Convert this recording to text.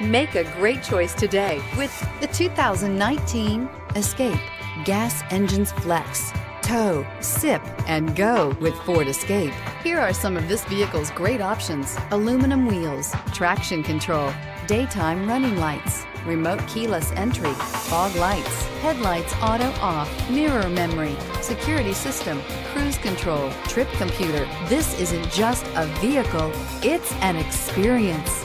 Make a great choice today with the 2019 Escape. Gas engines flex, tow, sip, and go with Ford Escape. Here are some of this vehicle's great options: aluminum wheels, traction control, daytime running lights, remote keyless entry, fog lights, headlights auto off, mirror memory, security system, cruise control, trip computer. This isn't just a vehicle, it's an experience.